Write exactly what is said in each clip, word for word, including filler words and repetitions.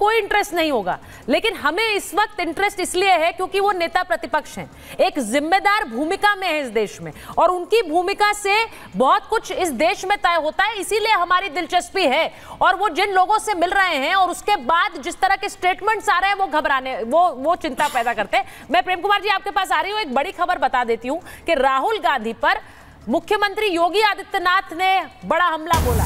कोई इंटरेस्ट नहीं होगा, लेकिन हमें इस वक्त इंटरेस्ट इसलिए है क्योंकि वो नेता प्रतिपक्ष हैं, एक जिम्मेदार भूमिका में है इस देश में, और उनकी भूमिका से बहुत कुछ इस देश में तय होता है, इसीलिए हमारी दिलचस्पी है। और वो जिन लोगों से मिल रहे हैं और उसके बाद जिस तरह के स्टेटमेंट्स आ रहे हैं वो घबराने वो वो चिंता पैदा करते हैं। मैं प्रेम कुमार जी आपके पास आ रही हूँ, एक बड़ी खबर बता देती हूँ कि राहुल गांधी पर मुख्यमंत्री योगी आदित्यनाथ ने बड़ा हमला बोला।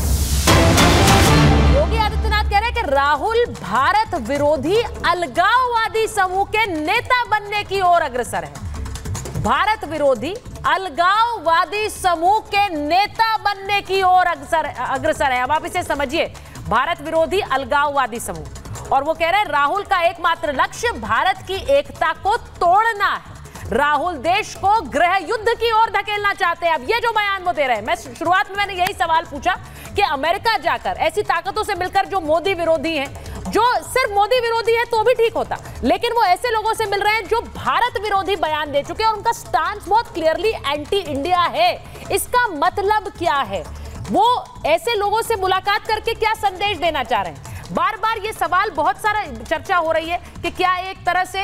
योगी आदित्यनाथ कह रहे हैं कि राहुल भारत विरोधी अलगाववादी समूह के नेता बनने की ओर अग्रसर है, भारत विरोधी अलगाववादी समूह के नेता बनने की ओर अग्रसर अग्रसर है। अब आप इसे समझिए, भारत विरोधी अलगाववादी समूह, और वो कह रहे हैं राहुल का एकमात्र लक्ष्य भारत की एकता को तोड़ना है, राहुल देश को गृह युद्ध की ओर धकेलना चाहते हैं। अब ये जो बयान वो दे रहे हैं, मैं शुरुआत में मैंने यही सवाल पूछा कि अमेरिका जाकर ऐसी ताकतों से मिलकर जो मोदी विरोधी हैं, जो सिर्फ मोदी विरोधी है तो भी ठीक होता, लेकिन वो ऐसे लोगों से मिल रहे हैं जो भारत विरोधी बयान दे चुके हैं और उनका स्टांस बहुत क्लियरली एंटी इंडिया है। इसका मतलब क्या है? वो ऐसे लोगों से मुलाकात करके क्या संदेश देना चाह रहे हैं? बार बार ये सवाल, बहुत सारा चर्चा हो रही है कि क्या एक तरह से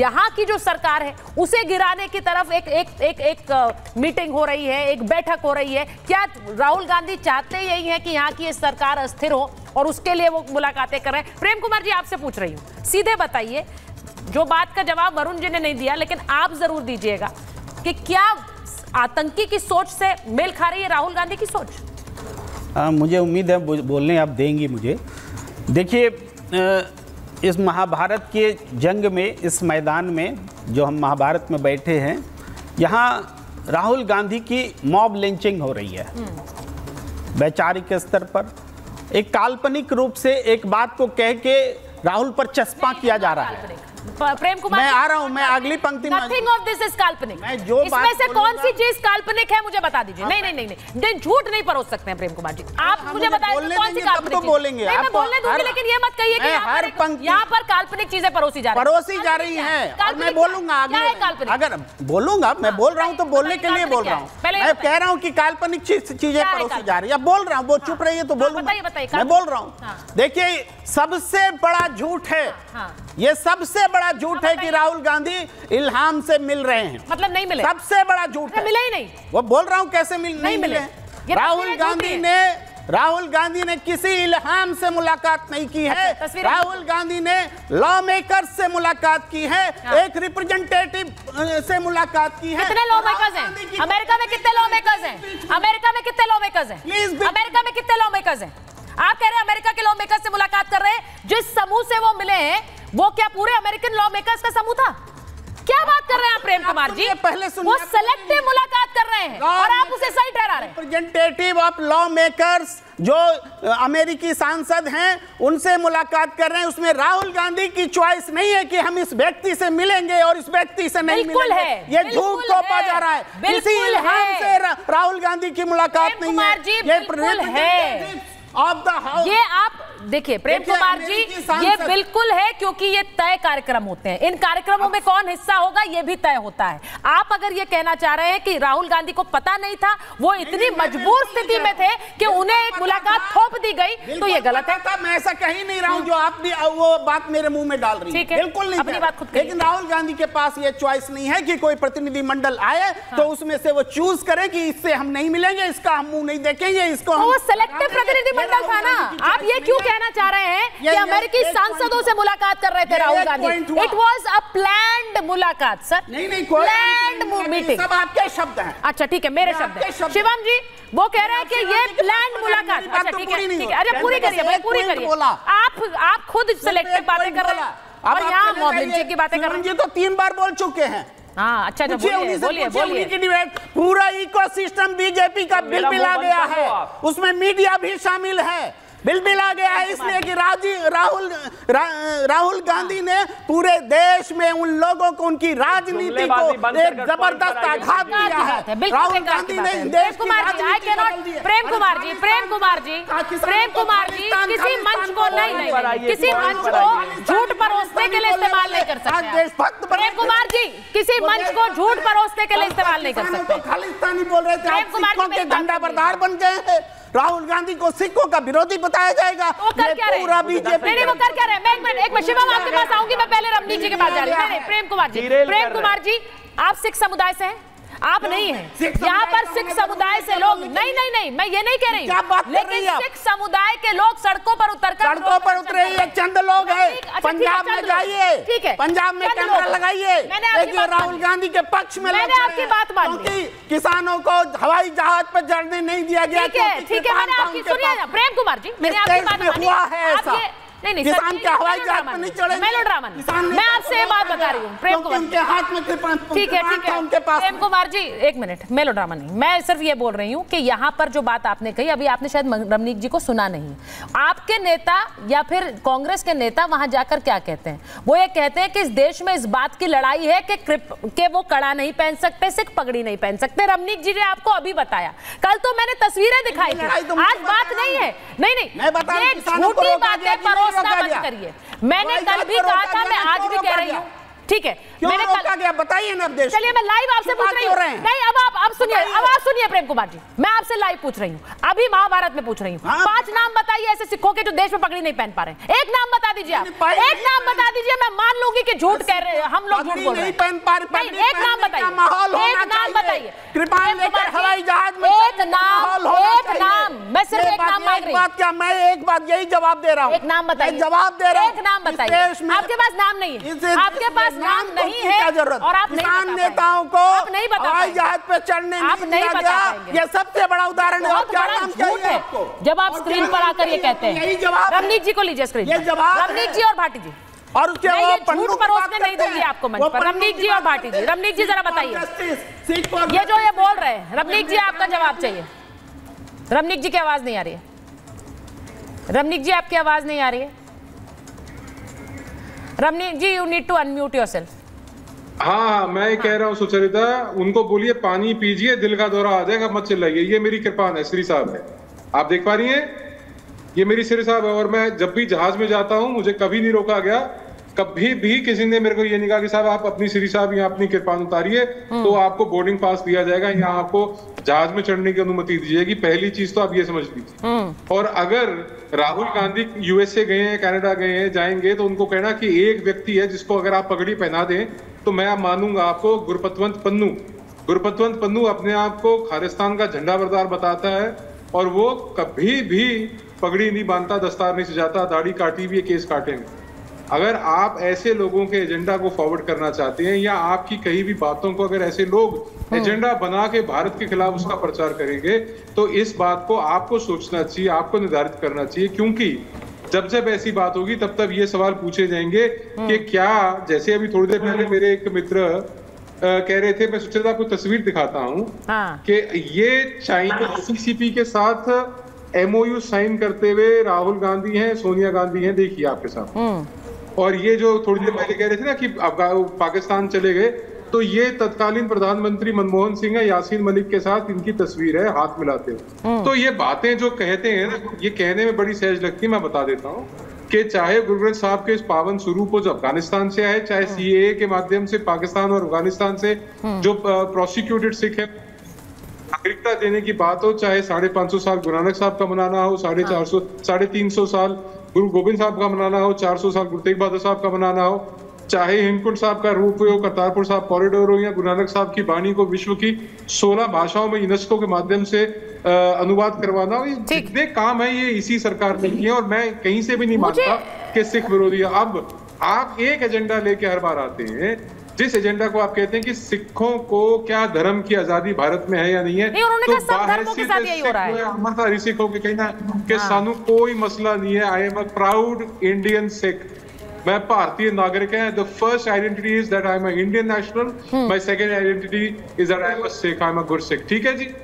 यहाँ की जो सरकार है उसे गिराने की तरफ एक एक एक एक मीटिंग हो रही है, एक बैठक हो रही है। क्या राहुल गांधी चाहते यही है कि यहाँ की सरकार अस्थिर हो और उसके लिए वो मुलाकातें कर रहे हैं? प्रेम कुमार जी आपसे पूछ रही हूँ, सीधे बताइए, जो बात का जवाब वरुण जी ने नहीं दिया लेकिन आप जरूर दीजिएगा कि क्या आतंकी की सोच से मेल खा रही है राहुल गांधी की सोच? आ, मुझे उम्मीद है बोलने आप देंगी मुझे। देखिए, इस महाभारत के जंग में, इस मैदान में जो हम महाभारत में बैठे हैं, यहाँ राहुल गांधी की मॉब लिंचिंग हो रही है वैचारिक स्तर पर। एक काल्पनिक रूप से एक बात को कह के राहुल पर चस्पा किया जा रहा है। प्रेम कुमार, मैं आ रहा हूँ, मैं अगली पंक्ति में। Nothing of this is काल्पनिक। मैं जो इसमें से कौन सी चीज काल्पनिक है मुझे बता दीजिए। नहीं नहीं नहीं नहीं, झूठ नहीं परोस सकते हैं प्रेम कुमार जी। आप मुझे बताइए कौन सी काल्पनिक चीज? बोलेंगे, मैं बोलने दूंगी, लेकिन ये मत कहिए कि हर पंक्ति यहाँ पर काल्पनिक चीजें परोसी जा रही परोसी जा रही है। मैं बोलूंगा, अगर बोलूंगा, मैं बोल रहा हूँ तो बोलने के लिए बोल रहा हूँ। मैं कह रहा हूँ की काल्पनिक चीजें परोसी जा रही है, बोल रहा हूँ, वो चुप रही है तो बोलूंगा, मैं बोल रहा हूँ। देखिए, सबसे बड़ा झूठ है ये, सबसे बड़ा झूठ है कि राहुल गांधी इल्हाम से मिल रहे हैं, मतलब नहीं मिले, सबसे बड़ा झूठ है। मिले ही नहीं, वो बोल रहा हूँ कैसे मिल नहीं मिले। राहुल गांधी ने राहुल गांधी ने किसी इल्हाम से मुलाकात नहीं की है। राहुल गांधी ने लॉ मेकर्स से मुलाकात की है, एक रिप्रेजेंटेटिव से मुलाकात की है। कितने लॉ मेकर्स हैं अमेरिका में? कितने लॉ मेकर्स हैं अमेरिका में? कितने लॉ मेकर्स हैं अमेरिका में? कितने लॉ मेकर्स हैं? आप कह रहे हैं अमेरिका के लॉ मेकर्स से मुलाकात कर रहे हैं, जिस समूह से वो मिले हैं वो क्या पूरे अमेरिकन लॉ मेकर्स का समूह था? क्या बात कर रहे हैं आप प्रेम कुमार जी? पहले सुनिए, वो सेलेक्टिव मुलाकात कर रहे हैं और आप उसे सही ठहरा रहे हैं। रिप्रेजेंटेटिव ऑफ लॉ मेकर्स जो अमेरिकी सांसद हैं उनसे मुलाकात कर रहे हैं, उसमें राहुल गांधी की चॉइस नहीं है कि हम इस व्यक्ति से मिलेंगे और इस व्यक्ति से नहीं मिलेंगे। ये झूठ थोपा जा रहा है, किसी इल्हाम से राहुल गांधी की मुलाकात नहीं है। ये आप देखिए प्रेम कुमार जी, ये बिल्कुल है क्योंकि ये तय कार्यक्रम होते हैं, इन कार्यक्रमों में कौन हिस्सा होगा ये भी तय होता है। आप अगर ये कहना चाह रहे हैं कि राहुल गांधी को पता नहीं था, वो इतनी मजबूर स्थिति में थे कि उन्हें एक मुलाकात थोप दी गई, तो ये गलत है। मैं ऐसा कहीं नहीं रहा हूँ जो आप भी वो बात मेरे मुंह में डाल रही है, बिल्कुल नहीं, अपनी बात खुद। लेकिन राहुल गांधी के पास ये चॉइस नहीं है कि कोई प्रतिनिधिमंडल आए तो उसमें से वो चूज करे कि इससे हम नहीं मिलेंगे, इसका हम मुंह नहीं देखेंगे, इसको वो सिलेक्टिव प्रतिनिधिमंडल था ना। आप ये क्यों कहना चाह रहे हैं कि अमेरिकी सांसदों से मुलाकात कर रहे थे Rahul Gandhi? It was a planned मुलाकात सर, नहीं नहीं, प्लान्ड मीटिंग। सब आपके शब्द हैं। अच्छा ठीक है, मेरे शब्द हैं। शिवम जी वो कह रहे हैं कि ये प्लान्ड मुलाकात, अच्छा ठीक है ठीक है, अरे पूरी करिए पूरी करिए। आप आप खुद सिलेक्टिव बातें कर रहे हैं और यहाँ मॉब लिंचिंग की बातें कर रहे हैं। जी तो तीन बार बोल चुके हैं। हाँ अच्छा, तो बोलिए बोलिए बोलिए की डिबेट, पूरा इकोसिस्टम बीजेपी का बिलबिला गया है, उसमें मीडिया भी शामिल है। बिलबिला गया है इसलिए कि राजी राहुल रा, राहुल गांधी ने पूरे देश में उन लोगों को, उनकी राजनीति को एक जबरदस्त आघात दिया है। राहुल गांधी ने देश की राजनीति। प्रेम कुमार जी प्रेम कुमार जी प्रेम कुमार जी किसी मंच को नहीं, किसी मंच को झूठ परोसने के लिए इस्तेमाल नहीं कर सकते। प्रेम कुमार जी किसी मंच को झूठ परोसने के लिए इस्तेमाल नहीं कर सकते। खालिस्तानी बोल रहे थे, धंधा बरदार बन गए हैं। राहुल गांधी को सिखों का विरोधी बताया जाएगा। वो कर क्या रहे? पूरा बीजेपी नहीं, वो कर क्या रहे? मैं एक मिनट एक मिनट शिवम आपके पास आऊंगी, मैं पहले रमणीक जी के पास जा रही हूं। प्रेम कुमार जी, प्रेम कुमार जी आप सिख समुदाय से हैं? आप नहीं है यहाँ पर सिख समुदाय से लोग, नहीं नहीं नहीं मैं ये नहीं कह रही, लेकिन सिख समुदाय के लोग सड़कों पर उतरकर सड़कों पर उतरे हैं, चंद लोग हैं। पंजाब में जाइए, ठीक है, पंजाब में कैमरा लगाइए, देखिए राहुल गांधी के पक्ष में। मैंने आपकी बात मानी, किसानों को हवाई जहाज पर चढ़ने नहीं दिया गया, ठीक है ठीक है, मैंने आपकी सुनिए ना प्रेम कुमार जी, मैंने आपकी बात हुआ है नहीं नहीं किसान का हवाई जहाज पर नहीं चढ़े। मेलोड्रामा मैं आपसे ये बात बता रही हूँ प्रेम कुमार, उनके हाथ में कृपाण, ठीक है ठीक है उनके पास। प्रेम कुमार जी एक मिनट, मेलोड्रामा नहीं, मैं सिर्फ ये बोल रही हूँ कि यहाँ पर जो बात आपने कही, अभी आपने शायद रमणीक जी को सुना नहीं, आपके नेता या फिर कांग्रेस के नेता वहाँ जाकर क्या कहते हैं? वो ये कहते हैं कि इस देश में इस बात की लड़ाई है कि वो कड़ा नहीं पहन सकते, सिख पगड़ी नहीं पहन सकते। रमणीक जी ने आपको अभी बताया, कल तो मैंने तस्वीरें दिखाई थी, आज बात नहीं है। नहीं नहीं करिए, मैंने कल भी कहा था, मैं आज भी कह रही हूँ, ठीक है मैंने कल, बताइए ना अब देश। चलिए मैं लाइव आपसे पूछ रही हूँ, नहीं अब आप अब सुनिए, अब आप सुनिए प्रेम कुमार जी, मैं आपसे लाइव पूछ रही हूँ, अभी महाभारत में पूछ रही हूँ। पांच नाम बताइए ऐसे सिखों के जो देश में पगड़ी नहीं पहन पा रहे हैं, एक नाम बता दीजिए आप, एक नाम बता दीजिए, मैं मान लूंगी कि झूठ कह रहे हैं हम लोग, झूठ बोल रहे हैं, एक नाम बताइए, एक नाम बताइए हवाई जहाज में, एक नाम एक नाम, मैं सिर्फ एक नाम मांग रही हूँ, मैं एक बात यही जवाब दे रहा हूँ, एक नाम बताइए, जवाब दे रहा हूँ, एक नाम बताइए। आपके पास नाम नहीं है, आपके पास नाम नहीं है और आप किसान नेताओं को हवाई जहाज पर चढ़ने आप नहीं बता पाएंगे, ये सबसे बड़ा उदाहरण है। और क्या नाम चाहिए आपको? जब आप स्क्रीन पर आकर ये कहते हैं, रमणीक जी को लीजिए स्क्रीन, रमणीक जी और भाटी जी, और उसके वो पन्नू पर उसने नहीं दूंगी आपको मंच पर। रमणीक जी और भाटी जी, रमणीक जी जरा बताइए ये जो ये बोल रहे हैं, रमणीक जी आपका जवाब चाहिए। रमणीक जी की आवाज नहीं आ रही है, रमणीक जी आपकी आवाज नहीं आ रही है, Ramnik ji you need to unmute yourself. हाँ मैं हाँ। कह रहा हूँ सुचरिता, उनको बोलिए पानी पीजिए, दिल का दौरा आ जाएगा, मत चिल्लाइए, ये मेरी कृपान है, श्री साहब है, आप देख पा रही हैं, ये मेरी श्री साहब है। और मैं जब भी जहाज में जाता हूँ मुझे कभी नहीं रोका गया, कभी भी किसी ने मेरे को ये नहीं कहा कि साहब आप अपनी श्री साहब यहाँ अपनी कृपान उतारिए तो आपको बोर्डिंग पास दिया जाएगा, यहाँ आपको जहाज में चढ़ने की अनुमति दी जाएगी। पहली चीज तो आप ये समझ लीजिए। और अगर राहुल गांधी यूएसए गए हैं, कनाडा गए हैं, जाएंगे तो उनको कहना कि एक व्यक्ति है जिसको अगर आप पगड़ी पहना दें तो मैं मानूंगा आपको, गुरपतवंत पन्नू। गुरपतवंत पन्नू अपने आप को खालिस्तान का झंडा बरदार बताता है और वो कभी भी पगड़ी नहीं बांधता, दस्तार नहीं सजाता, दाढ़ी काटी भी, केस काटेंगे। अगर आप ऐसे लोगों के एजेंडा को फॉरवर्ड करना चाहते हैं या आपकी कही भी बातों को अगर ऐसे लोग एजेंडा बना के भारत के खिलाफ उसका प्रचार करेंगे तो इस बात को आपको सोचना चाहिए, आपको निर्धारित करना चाहिए, क्योंकि जब जब ऐसी बात होगी तब तब ये सवाल पूछे जाएंगे कि क्या, जैसे अभी थोड़ी देर पहले मेरे एक मित्र कह रहे थे, मैं सुचेता आपको तस्वीर दिखाता हूँ कि ये चाइना सीसीपी के साथ एमओयू साइन करते हुए राहुल गांधी हैं, सोनिया गांधी हैं, देखिए आपके साथ। और ये जो थोड़ी देर पहले कह रहे थे ना कि पाकिस्तान चले गए, तो ये तत्कालीन प्रधानमंत्री मनमोहन सिंह है, यासीन मलिक के साथ इनकी तस्वीर है, हाथ मिलाते हुए। तो ये बातें जो कहते हैं ना, ये कहने में बड़ी सहज लगती है। मैं बता देता हूँ कि चाहे गुरु ग्रंथ साहब के इस पावन स्वरूप को जो अफगानिस्तान से आए, चाहे सीएए के माध्यम से पाकिस्तान और अफगानिस्तान से जो प्रोसिक्यूटेड सिख है नागरिकता देने की बात हो, चाहे साढ़े पांच सौ साल गुरु नानक साहब का मनाना हो, साढ़े चार सौ साढ़े तीन सौ साल गुरु गोविंद साहब का मनाना हो, चार सौ साल गुरु तेग बहादुर साहब का मनाना हो, चाहे हेमकुंड साहब का रूप हो, करतारपुर साहब कॉरिडोर हो, या गुरु नानक साहब की वाणी को विश्व की सोलह भाषाओं में यूनेस्को के माध्यम से अनुवाद करवाना हो, ये जितने काम है ये इसी सरकार ने किए। और मैं कहीं से भी नहीं मानता कि सिख विरोधी। अब आप एक एजेंडा लेके हर बार आते हैं, जिस एजेंडा को आप कहते हैं कि सिखों को क्या धर्म की आजादी भारत में है या नहीं है, नहीं, उन्होंने तो बाहर हमारे सिखों के कहना कि सानू कोई मसला नहीं है, I am a proud Indian Sikh, मैं भारतीय नागरिक है, the first identity is that I am a Indian national, my second identity is that I am a Sikh, I am a good Sikh. ठीक है जी।